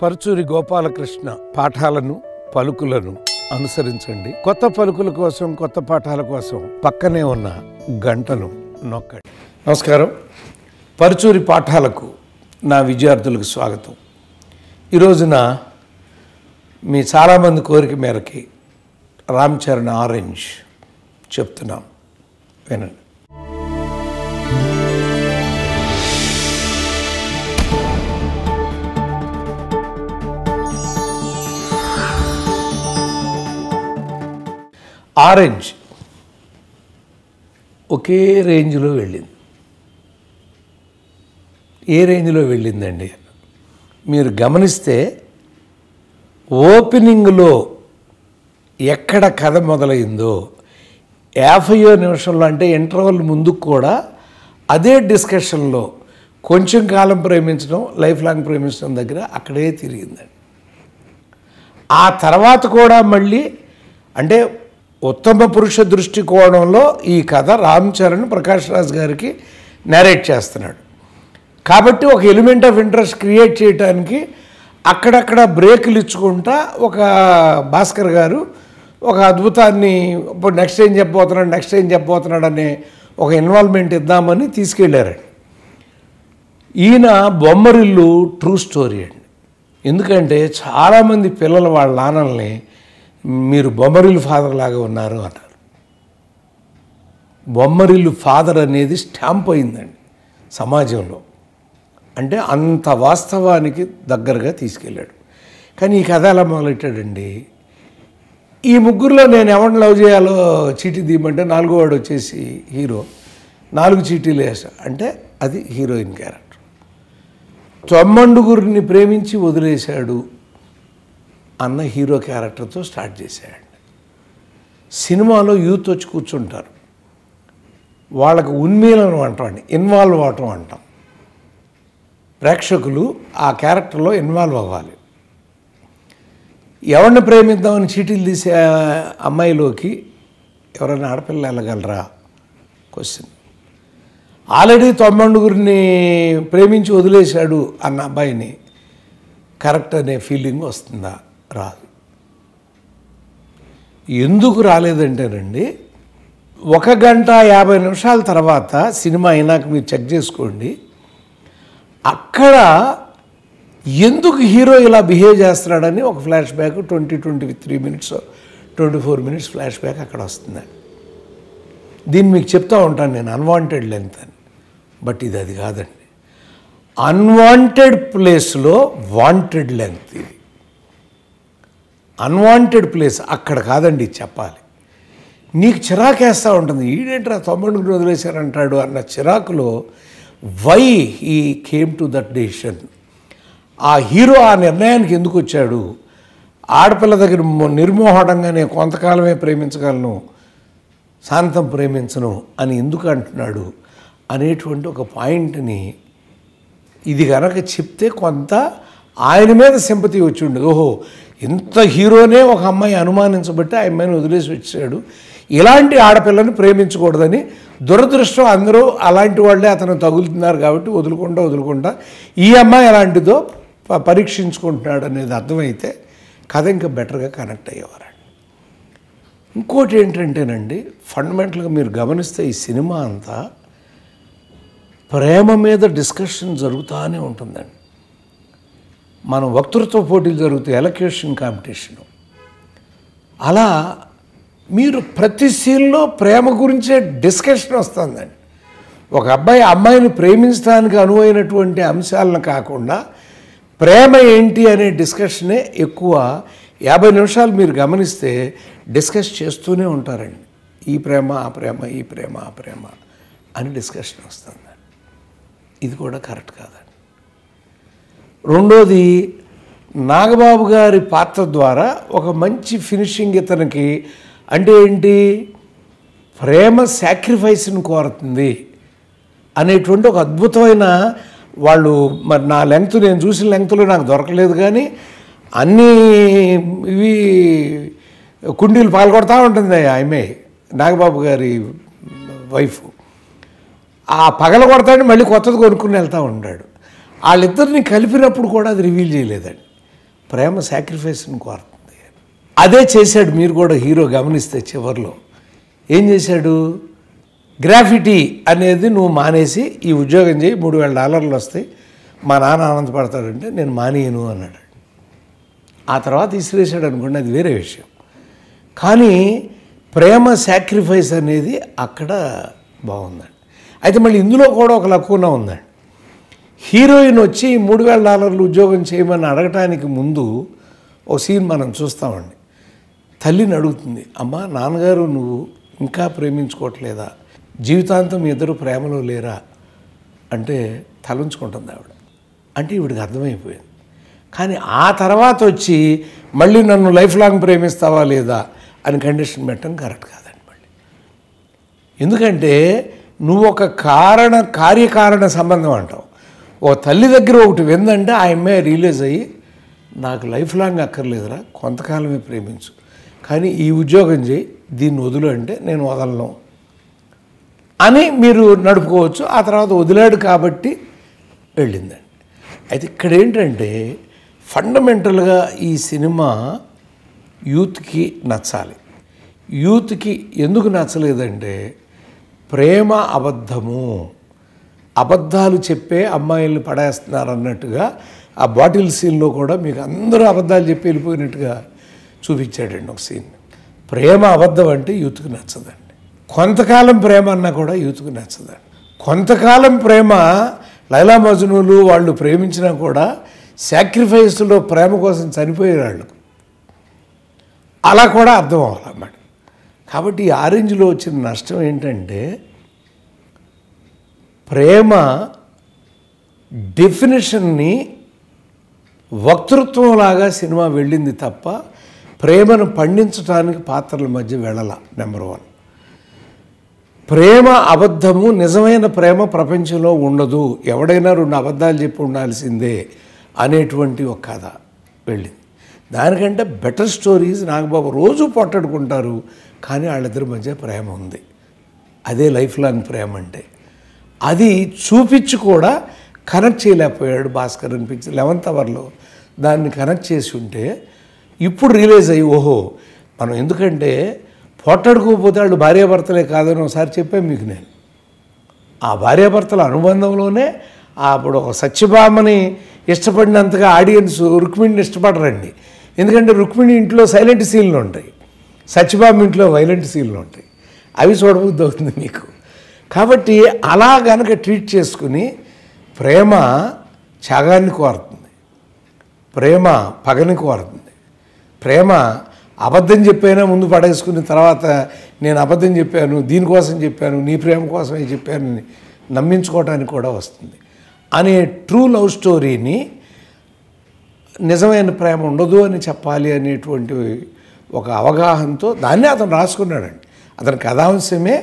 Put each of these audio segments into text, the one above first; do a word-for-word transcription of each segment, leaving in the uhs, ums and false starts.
పరుచూరి గోపాలకృష్ణ పాఠాలను పలుకులను అనుసరించండి. కొత్త పలుకుల కోసం, కొత్త పాఠాల కోసం పక్కనే ఉన్న గంటను నొక్కండి. నమస్కారం. పరుచూరి పాఠాలకు నా విద్యార్థులకు స్వాగతం. ఈ రోజున మీ చాలామంది కోరిక మేరకి రామ్ చరణ్ ఆరెంజ్ చెప్తున్నాం, వినండి. ఆరెంజ్ ఒకే రేంజ్లో వెళ్ళింది. ఏ రేంజ్లో వెళ్ళిందండి? మీరు గమనిస్తే ఓపెనింగ్లో ఎక్కడ కథ మొదలైందో యాభయో నిమిషంలో, అంటే ఇంటర్వల్ ముందుకు కూడా అదే డిస్కషన్లో కొంచెం కాలం ప్రేమించడం, లైఫ్ లాంగ్ ప్రేమించడం దగ్గర అక్కడే తిరిగిందండి. ఆ తర్వాత కూడా మళ్ళీ, అంటే ఉత్తమ పురుష దృష్టికోణంలో ఈ కథ రామ్ చరణ్ ప్రకాష్ రాజ్ గారికి నేరేట్ చేస్తున్నాడు కాబట్టి ఒక ఎలిమెంట్ ఆఫ్ ఇంట్రెస్ట్ క్రియేట్ చేయడానికి అక్కడక్కడ బ్రేకులు ఇచ్చుకుంటా ఒక భాస్కర్ గారు ఒక అద్భుతాన్ని, ఇప్పుడు నెక్స్ట్ ఏం చెప్పబోతున్నాడు నెక్స్ట్ ఏం చెప్పబోతున్నాడు అనే ఒక ఇన్వాల్వ్మెంట్ ఇద్దామని తీసుకెళ్ళారండి. ఈయన బొమ్మరిల్లు ట్రూ స్టోరీ అండి. ఎందుకంటే చాలామంది పిల్లలు వాళ్ళ నాన్నల్ని మీరు బొమ్మరిల్లు ఫాదర్ లాగా ఉన్నారు అన్నారు. బొమ్మరిల్లు ఫాదర్ అనేది స్టాంప్ అయిందండి సమాజంలో, అంటే అంత వాస్తవానికి దగ్గరగా తీసుకెళ్ళాడు. కానీ ఈ కథ ఎలా మొదలెట్టాడండి, ఈ ముగ్గురులో నేను ఎవరిని లవ్ చేయాలో చీటీ తీయమంటే నాలుగో వాడు వచ్చేసి హీరో, నాలుగు చీటీలు వేసా అంటే అది హీరోయిన్ క్యారెక్టర్. తొమ్మండుగురిని ప్రేమించి వదిలేశాడు అన్న హీరో క్యారెక్టర్తో స్టార్ట్ చేశాడు. సినిమాలో యూత్ వచ్చి కూర్చుంటారు, వాళ్ళకు ఉన్మేలనం అంటాం అండి, ఇన్వాల్వ్ అవటం అంటాం. ప్రేక్షకులు ఆ క్యారెక్టర్లో ఇన్వాల్వ్ అవ్వాలి. ఎవరిని ప్రేమిద్దామని చీటీలు తీసే అమ్మాయిలోకి ఎవరైనా ఆడపిల్ల వెళ్ళగలరా క్వశ్చన్. ఆల్రెడీ తొమ్మండుగురిని ప్రేమించి వదిలేశాడు అన్న అబ్బాయిని కరెక్ట్ అనే ఫీలింగ్ వస్తుందా? రాదు. ఎందుకు రాలేదంటేనండి, ఒక గంట యాభై నిమిషాల తర్వాత సినిమా అయినాక మీరు చెక్ చేసుకోండి, అక్కడ ఎందుకు హీరో ఇలా బిహేవ్ చేస్తున్నాడని ఒక flashback twenty twenty three minutes twenty four minutes flashback అక్కడ వస్తుందండి. దీన్ని మీకు చెప్తా ఉంటాను నేను, అన్వాంటెడ్ లెంత్ అని. బట్ ఇది అది కాదండి. అన్వాంటెడ్ ప్లేస్లో వాంటెడ్ లెంగ్త్ ఇది. అన్వాంటెడ్ ప్లేస్ అక్కడ కాదండి చెప్పాలి. నీకు చిరాకేస్తూ ఉంటుంది, ఈడేంట్రా తొమ్మిది వదిలేశారంటాడు అన్న చిరాకులో why he came to that decision, ఆ హీరో ఆ నిర్ణయానికి ఎందుకు వచ్చాడు. ఆడపిల్ల దగ్గర నిర్మోహటంగానే కొంతకాలమే ప్రేమించగలను, శాంతం ప్రేమించను అని ఎందుకు అంటున్నాడు అనేటువంటి ఒక పాయింట్ని ఇది కనుక చెప్తే కొంత ఆయన మీద సింపతి వచ్చి ఉండదు. ఓహో, ఇంత హీరోనే ఒక అమ్మాయి అనుమానించబట్టి ఆ అమ్మాయిని వదిలేసి వచ్చాడు, ఇలాంటి ఆడపిల్లని ప్రేమించకూడదని. దురదృష్టం అందరూ అలాంటి వాళ్ళే అతను తగులుతున్నారు కాబట్టి వదులుకుంటా వదులుకుంటా ఈ అమ్మాయి ఎలాంటిదో పరీక్షించుకుంటున్నాడు అనేది అర్థమైతే కథ ఇంకా బెటర్గా కనెక్ట్ అయ్యేవారండి. ఇంకోటి ఏంటంటేనండి, ఫండమెంటల్గా మీరు గమనిస్తే ఈ సినిమా అంతా ప్రేమ మీద డిస్కషన్ జరుగుతూనే ఉంటుందండి. మనం వక్తృత్వ పోటీలు జరుగుతాయి, ఎలక్యూషన్ కాంపిటీషను, అలా మీరు ప్రతి సీన్లో ప్రేమ గురించే డిస్కషన్ వస్తుందండి. ఒక అబ్బాయి అమ్మాయిని ప్రేమించడానికి అనువైనటువంటి అంశాలను కాకుండా ప్రేమ ఏంటి అనే డిస్కషనే ఎక్కువ. యాభై నిమిషాలు మీరు గమనిస్తే డిస్కస్ చేస్తూనే ఉంటారండి. ఈ ప్రేమ ఆ ప్రేమ ఈ ప్రేమ ఆ ప్రేమ అని డిస్కషన్ వస్తుందండి. ఇది కూడా కరెక్ట్ కాదండి. రెండోది, నాగబాబు గారి పాత్ర ద్వారా ఒక మంచి ఫినిషింగ్ ఇతనికి, అంటే ఏంటి, ప్రేమ సాక్రిఫైస్ని కోరుతుంది అనేటువంటి ఒక అద్భుతమైన వాళ్ళు. మరి నా లెంగ్త్ నేను చూసిన లెంగ్త్లో నాకు దొరకలేదు, కానీ అన్నీ ఇవి కుండీలు పాల్గొడతా ఉంటుంది ఆమె, నాగబాబు గారి వైఫ్. ఆ పగల కొడతాడని మళ్ళీ కొత్తది కొనుక్కుని వెళ్తూ ఉంటాడు. వాళ్ళిద్దరిని కలిపినప్పుడు కూడా అది రివీల్ చేయలేదండి. ప్రేమ సాక్రిఫైస్ని కోరుతుంది. అదే చేశాడు మీరు కూడా హీరో గమనిస్తే చివరిలో ఏం చేశాడు, గ్రాఫిటీ అనేది నువ్వు మానేసి ఈ ఉద్యోగం చేయి మూడు వేల డాలర్లు వస్తాయి మా నాన్న ఆనందపడతాడంటే నేను మానేయను అన్నాడు. ఆ తర్వాత ఇసిరేసాడు అనుకోండి అది వేరే విషయం. కానీ ప్రేమ సాక్రిఫైస్ అనేది అక్కడ బాగుందండి. అయితే మళ్ళీ ఇందులో కూడా ఒక లక్కున ఉందండి. హీరోయిన్ వచ్చి మూడు వేల డాలర్లు ఉద్యోగం చేయమని అడగటానికి ముందు ఓ సీన్ మనం చూస్తామండి. తల్లిని అడుగుతుంది, అమ్మ నాన్నగారు నువ్వు ఇంకా ప్రేమించుకోవట్లేదా, జీవితాంతం మీ ఇద్దరు ప్రేమలో లేరా అంటే తలంచుకుంటుంది ఆవిడ. అంటే ఈవిడికి అర్థమైపోయింది. కానీ ఆ తర్వాత వచ్చి మళ్ళీ నన్ను లైఫ్ లాంగ్ ప్రేమిస్తావా లేదా అని కండిషన్ పెట్టడం కరెక్ట్ కాదండి మళ్ళీ. ఎందుకంటే నువ్వు ఒక కారణ కార్యకారణ సంబంధం అంటావు. ఓ తల్లి దగ్గర ఒకటి విందంటే ఆ అమ్మాయి రియలైజ్ అయ్యి నాకు లైఫ్ లాంగ్ అక్కర్లేదురా కొంతకాలమే ప్రేమించు, కానీ ఈ ఉద్యోగం చేయి దీన్ని వదులు అంటే నేను వదలను అని మీరు నడుపుకోవచ్చు. ఆ తర్వాత వదిలాడు కాబట్టి వెళ్ళిందండి. అయితే ఇక్కడ ఏంటంటే ఫండమెంటల్గా ఈ సినిమా యూత్కి నచ్చాలి. యూత్కి ఎందుకు నచ్చలేదంటే ప్రేమ అబద్ధము, అబద్ధాలు చెప్పే అమ్మాయిల్ని పడేస్తున్నారు అన్నట్టుగా ఆ బాటిల్ సీన్లో కూడా మీకు అందరూ అబద్ధాలు చెప్పి వెళ్ళిపోయినట్టుగా చూపించాడండి ఒక సీన్. ప్రేమ అబద్ధం అంటే యూత్కి నచ్చదండి. కొంతకాలం ప్రేమ అన్నా కూడా యూత్కి నచ్చదండి. కొంతకాలం ప్రేమ లైలా మజ్నూలు వాళ్ళు ప్రేమించినా కూడా సాక్రిఫైస్లో ప్రేమ కోసం చనిపోయేవాళ్ళు అలా కూడా అర్థం అవ్వాలన్నమాట. కాబట్టి ఈ ఆరెంజ్లో వచ్చిన నష్టం ఏంటంటే ప్రేమ డెఫినేషన్ని వక్తృత్వంలాగా సినిమా వెళ్ళింది తప్ప ప్రేమను పండించడానికి పాత్రల మధ్య వెళ్ళాల. నెంబర్ వన్, ప్రేమ అబద్ధము, నిజమైన ప్రేమ ప్రపంచంలో ఉండదు, ఎవడైనా రెండు అబద్ధాలు చెప్పి ఉండాల్సిందే అనేటువంటి ఒక కథ వెళ్ళింది. దానికంటే బెటర్ స్టోరీస్ నాగబాబు రోజు పొట్టడుకుంటారు కానీ వాళ్ళిద్దరి మధ్య ప్రేమ ఉంది, అదే లైఫ్ లాంగ్ ప్రేమ అంటే. అది చూపించి కూడా కనెక్ట్ చేయలేకపోయాడు భాస్కర్ అనిపించి లెవెంత్ అవర్లో దాన్ని కనెక్ట్ చేసి ఉంటే ఇప్పుడు రియలైజ్ అయ్యి ఓహో మనం, ఎందుకంటే పొట్టడుకోకపోతే వాళ్ళు భార్యాభర్తలే కాదని ఒకసారి చెప్పాను మీకు నేను. ఆ భార్యాభర్తల అనుబంధంలోనే అప్పుడు ఒక సత్యభామని ఇష్టపడినంతగా ఆడియన్స్ రుక్మిణిని ఇష్టపడరండి. ఎందుకంటే రుక్మిణి ఇంట్లో సైలెంట్ సీన్లు ఉంటాయి, సత్యభామ ఇంట్లో వైలెంట్ సీన్లు ఉంటాయి, అవి చూడబుద్ధి అవుతుంది మీకు. కాబట్టి అలా కనుక ట్రీట్ చేసుకుని ప్రేమ త్యాగాన్ని కోరుతుంది, ప్రేమ పగని కోరుతుంది, ప్రేమ అబద్ధం చెప్పైనా ముందు పడేసుకున్న తర్వాత నేను అబద్ధం చెప్పాను దీనికోసం చెప్పాను నీ ప్రేమ కోసమే చెప్పాను అని నమ్మించుకోవడానికి కూడా వస్తుంది అనే ట్రూ లవ్ స్టోరీని నిజమైన ప్రేమ ఉండదు అని చెప్పాలి అనేటువంటి ఒక అవగాహనతో దాన్ని అతను రాసుకున్నాడండి. అతని కథాంశమే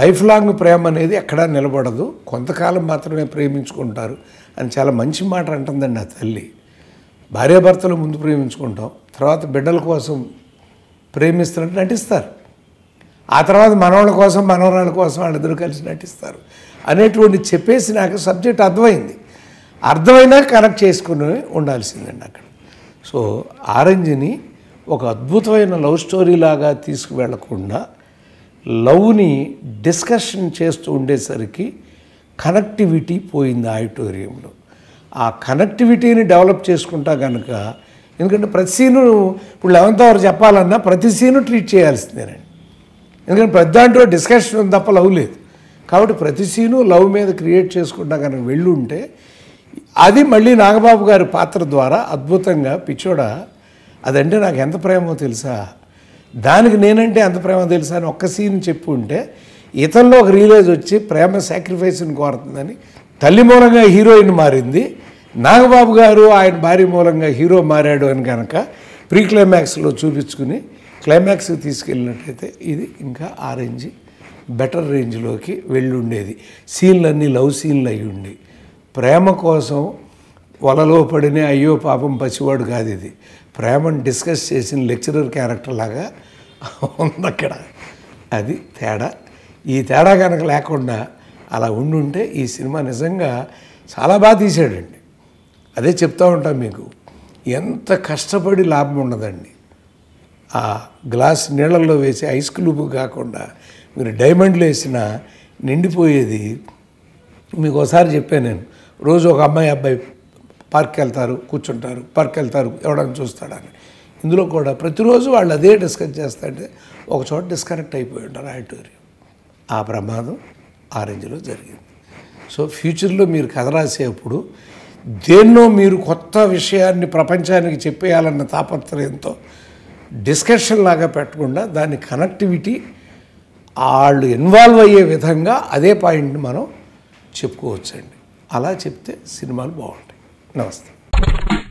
లైఫ్ లాంగ్ ప్రేమ అనేది ఎక్కడా నిలబడదు, కొంతకాలం మాత్రమే ప్రేమించుకుంటారు అని చాలా మంచి మాట అంటుందండి ఆ తల్లి. భార్యాభర్తలు ముందు ప్రేమించుకుంటాం, తర్వాత బిడ్డల కోసం ప్రేమిస్తున్నట్టు నటిస్తారు, ఆ తర్వాత మనవాళ్ళ కోసం మనవరాళ్ళ కోసం వాళ్ళిద్దరూ కలిసి నటిస్తారు అనేటువంటి చెప్పేసి నాకు సబ్జెక్ట్ అర్థమైంది. అర్థమైనా కనెక్ట్ చేసుకుని ఉండాల్సిందండి అక్కడ. సో ఆరెంజ్ని ఒక అద్భుతమైన లవ్ స్టోరీలాగా తీసుకువెళ్ళకుండా లవ్ని డిస్కషన్ చేస్తూ ఉండేసరికి కనెక్టివిటీ పోయింది ఆడిటోరియంలో. ఆ కనెక్టివిటీని డెవలప్ చేసుకుంటా కనుక, ఎందుకంటే ప్రతి సీను ఇప్పుడు లెవెంత్ అవర్ చెప్పాలన్నా ప్రతి సీను ట్రీట్ చేయాల్సిందేనండి. ఎందుకంటే ప్రతి దాంట్లో డిస్కషన్ ఉంది తప్ప లవ్ లేదు. కాబట్టి ప్రతి సీను లవ్ మీద క్రియేట్ చేసుకుంటా కనుక వెళ్ళి ఉంటే అది మళ్ళీ నాగబాబు గారి పాత్ర ద్వారా అద్భుతంగా పిచ్చోడా అదంటే నాకు ఎంత ప్రేమో తెలుసా, దానికి నేనంటే ఎంత ప్రేమ తెలుసా అని ఒక్క సీన్ చెప్పి ఉంటే ఇతనిలో ఒక రియలైజ్ వచ్చి ప్రేమ సాక్రిఫైస్ని కోరుతుందని తల్లి మూలంగా హీరోయిన్ మారింది, నాగబాబు గారు ఆయన భార్య మూలంగా హీరో మారాడు అని కనుక ప్రీ క్లైమాక్స్లో చూపించుకుని క్లైమాక్స్కి తీసుకెళ్ళినట్టయితే ఇది ఇంకా ఆ రేంజ్ బెటర్ రేంజ్లోకి వెళ్ళి ఉండేది. సీన్లన్నీ లవ్ సీన్లు అయి ఉండి ప్రేమ కోసం వలలో పడిన అయ్యో పాపం పసివాడు కాదు ఇది, ప్రేమను డిస్కస్ చేసిన లెక్చరర్ క్యారెక్టర్ లాగా ఉంది అక్కడ. అది తేడా. ఈ తేడా కనుక లేకుండా అలా ఉండుంటే ఈ సినిమా నిజంగా చాలా బాగా తీసాడండి. అదే చెప్తూ ఉంటాం మీకు, ఎంత కష్టపడి లాభం ఉండదండి. ఆ గ్లాస్ నీళ్ళల్లో వేసి ఐస్ క్యూబ్ కాకుండా మీరు డైమండ్లు వేసినా నిండిపోయేది. మీకు ఒకసారి చెప్పాను నేను, రోజు ఒక అమ్మాయి అబ్బాయి పార్క్కి వెళ్తారు, కూర్చుంటారు, పార్క్కి వెళ్తారు, ఎవడని చూస్తాడని. ఇందులో కూడా ప్రతిరోజు వాళ్ళు అదే డిస్కస్ చేస్తారంటే ఒక చోట డిస్కనెక్ట్ అయిపోయి ఉంటారు ఆడిటోరియం. ఆ ప్రమాదం ఆరెంజ్లో జరిగింది. సో ఫ్యూచర్లో మీరు కథ రాసేప్పుడు దేన్నో మీరు కొత్త విషయాన్ని ప్రపంచానికి చెప్పేయాలన్న తాపత్రయంతో డిస్కషన్ లాగా పెట్టకుండా దాని కనెక్టివిటీ వాళ్ళు ఇన్వాల్వ్ అయ్యే విధంగా అదే పాయింట్ని మనం చెప్పుకోవచ్చండి. అలా చెప్తే సినిమాలు బాగుంటాయి. నమస్తే.